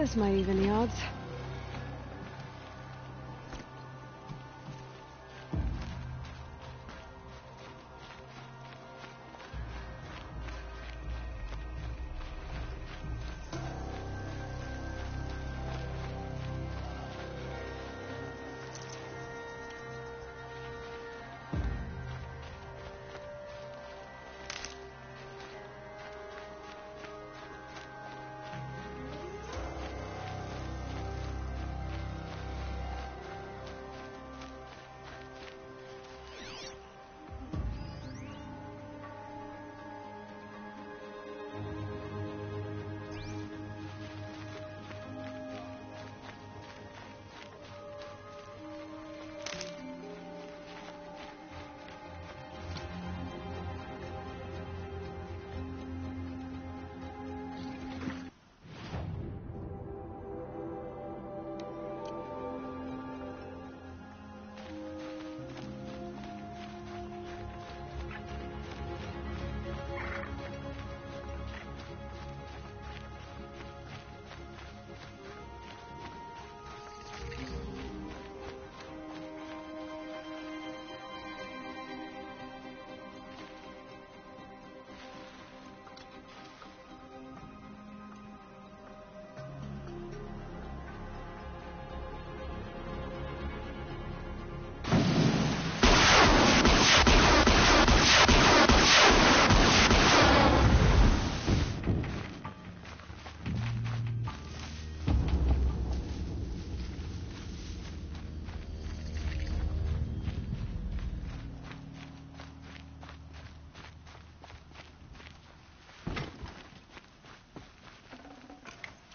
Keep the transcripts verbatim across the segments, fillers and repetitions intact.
This might even the odds.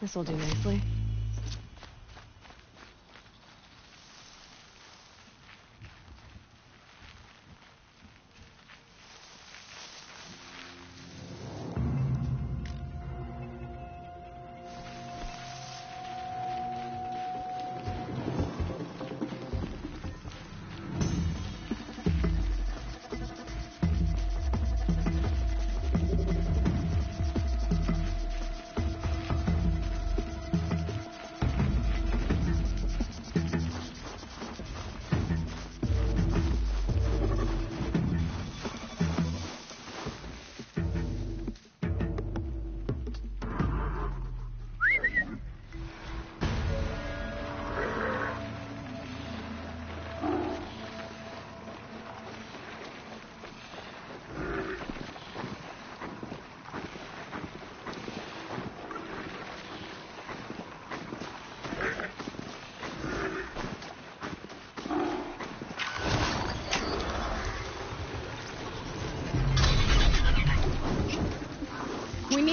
This will do nicely.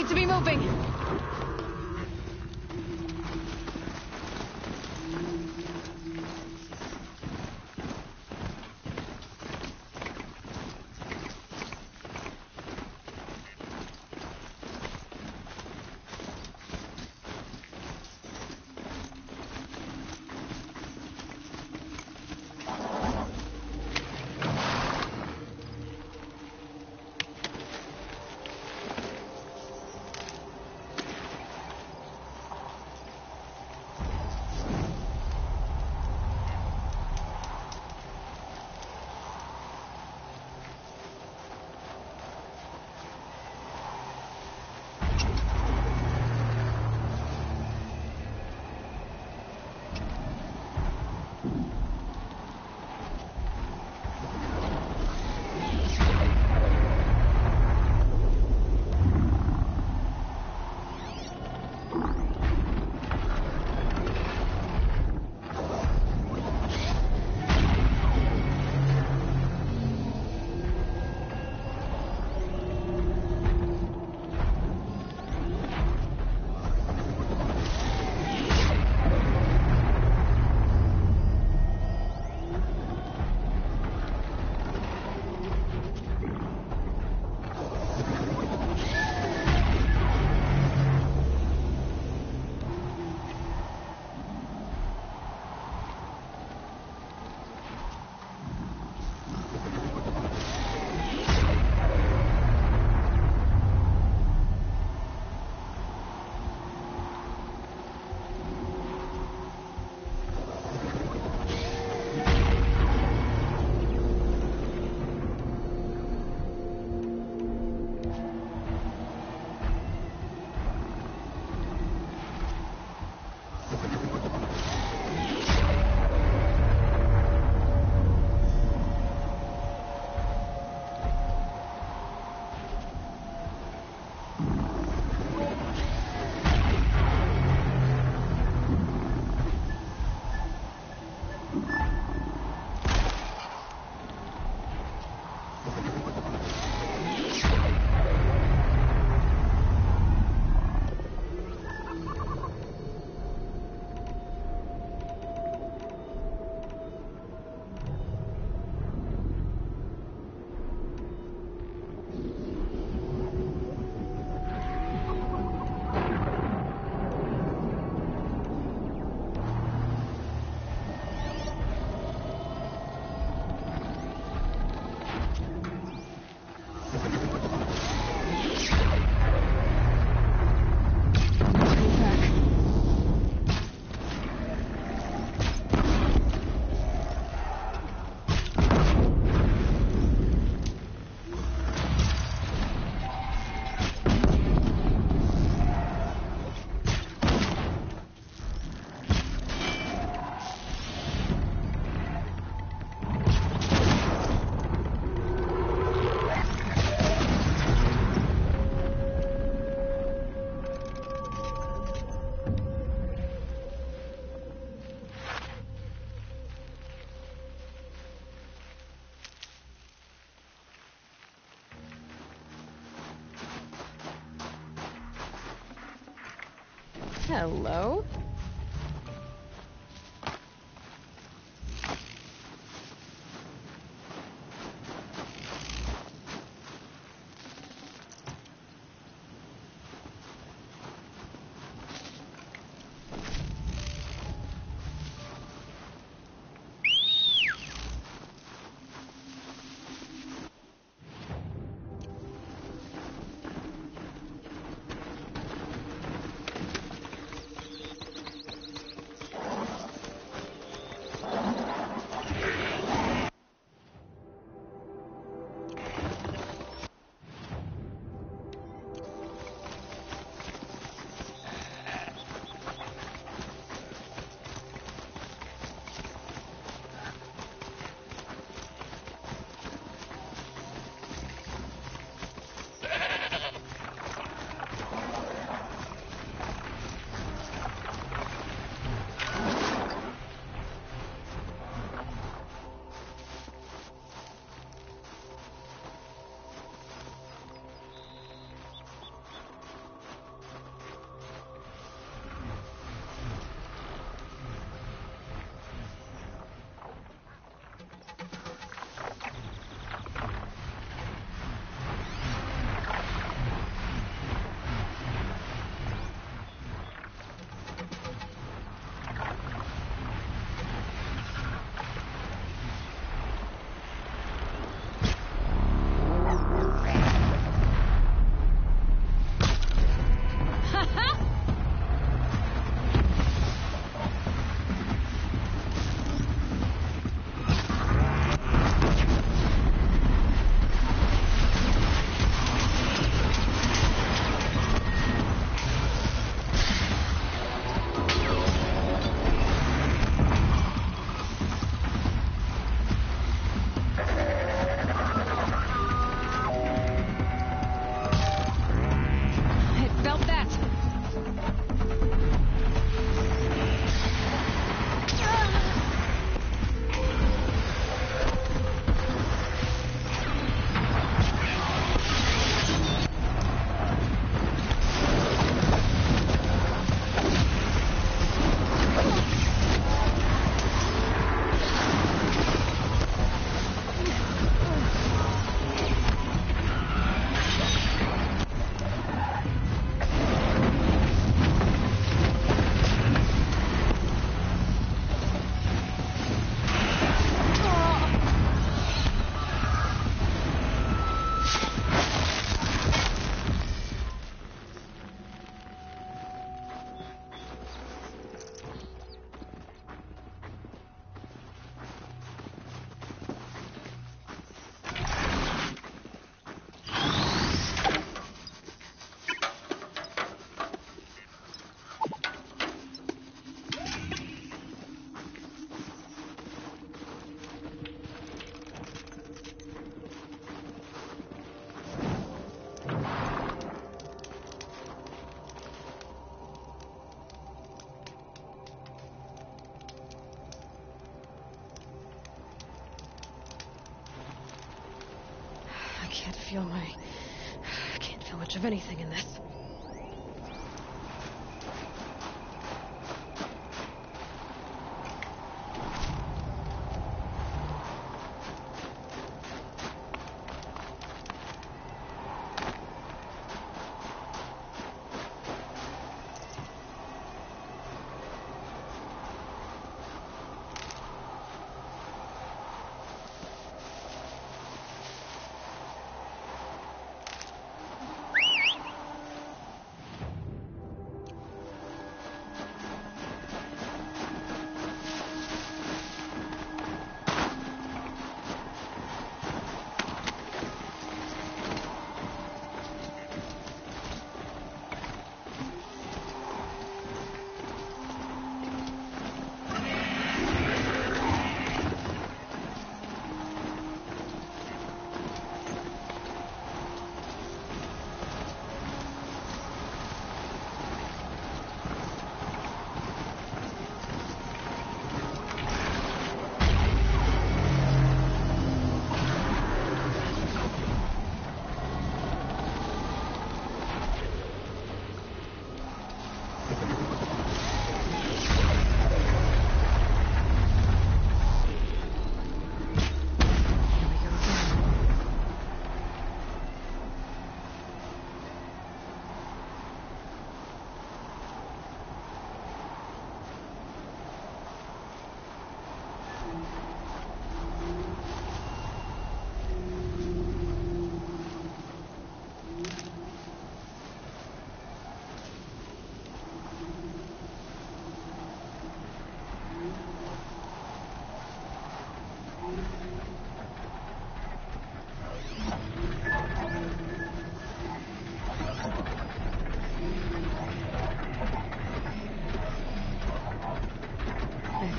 To be moving. Hello. Feel my, I can't feel much of anything in this.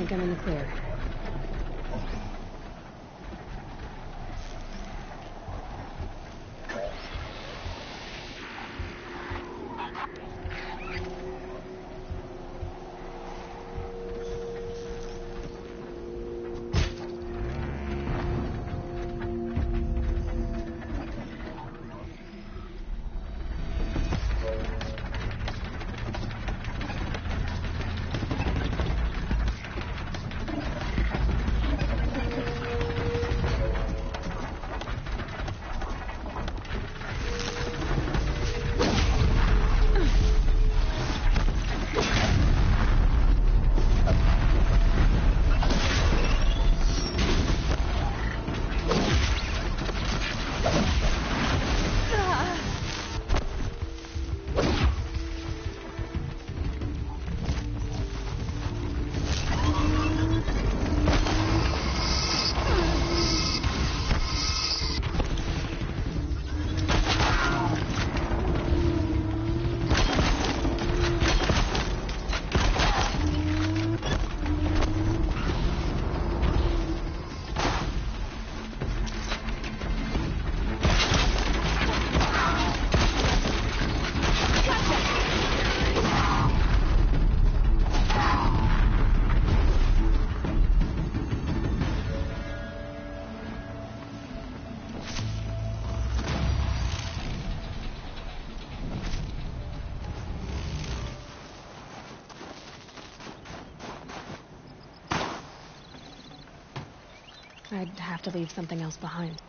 think I'm in the clear. I'd have to leave something else behind.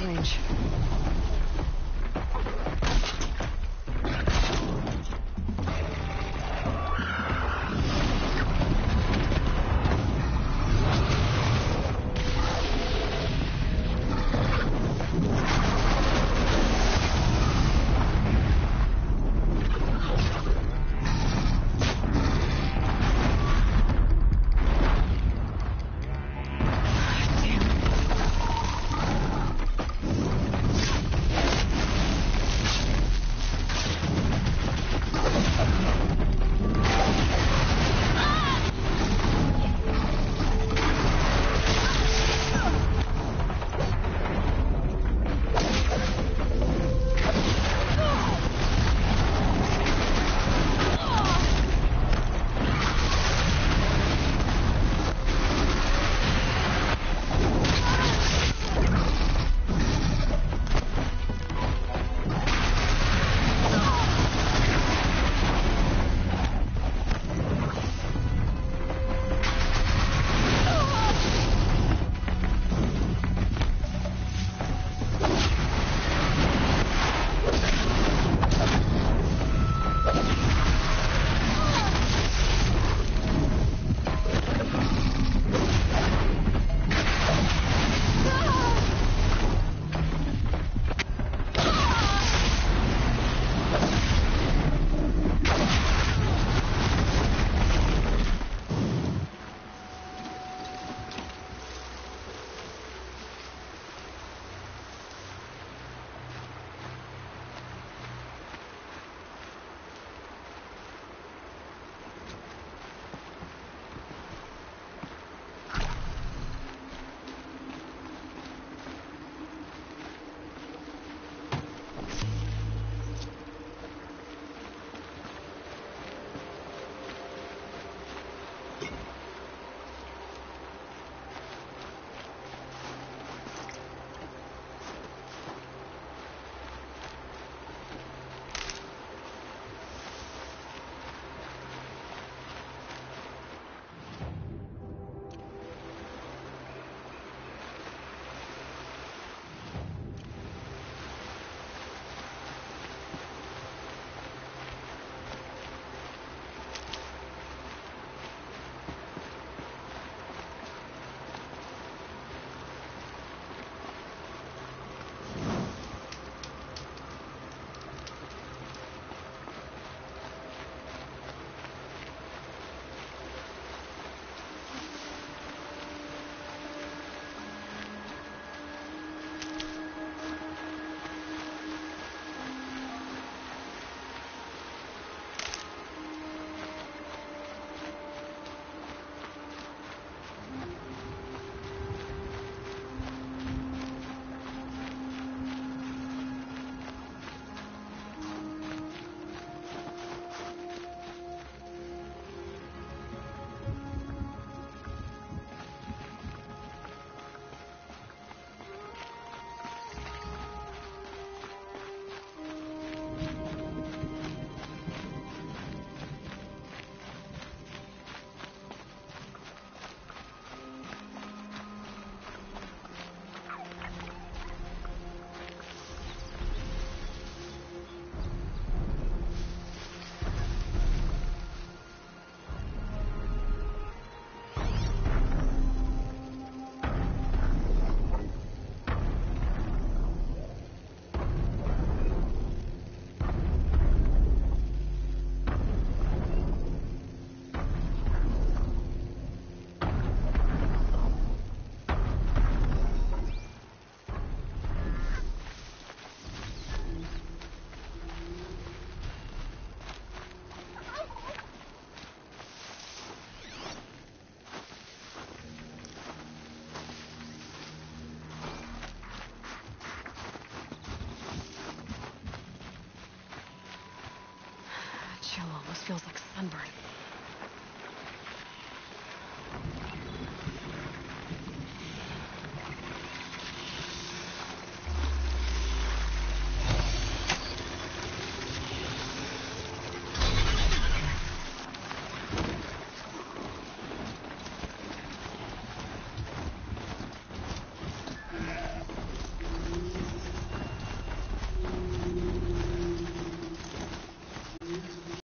of range. Feels like sunburn.